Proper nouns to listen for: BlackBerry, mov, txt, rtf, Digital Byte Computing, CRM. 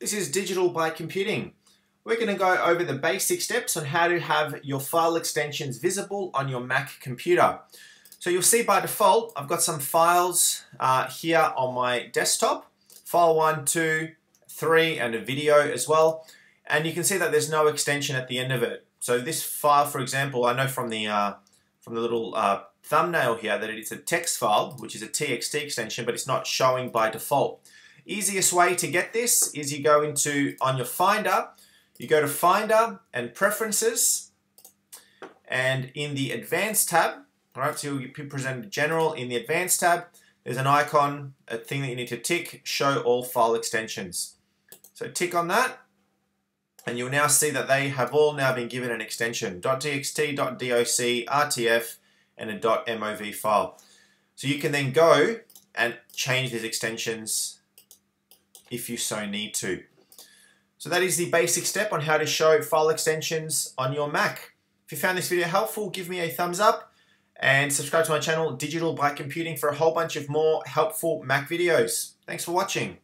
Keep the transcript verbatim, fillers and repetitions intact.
This is Digital Byte Computing. We're going to go over the basic steps on how to have your file extensions visible on your Mac computer. So you'll see by default, I've got some files uh, here on my desktop. File one, two, three, and a video as well. And you can see that there's no extension at the end of it. So this file, for example, I know from the, uh, from the little uh, thumbnail here that it's a text file, which is a T X T extension, but it's not showing by default. Easiest way to get this is you go into, on your Finder, you go to Finder and Preferences, and in the Advanced tab, all right, so you'll be presented General. In the Advanced tab, there's an icon, a thing that you need to tick, Show All File Extensions. So tick on that, and you'll now see that they have all now been given an extension, .txt, .doc, .rtf, and a .mov file. So you can then go and change these extensions if you so need to. So that is the basic step on how to show file extensions on your Mac. If you found this video helpful, give me a thumbs up and subscribe to my channel Digital Byte Computing for a whole bunch of more helpful Mac videos. Thanks for watching.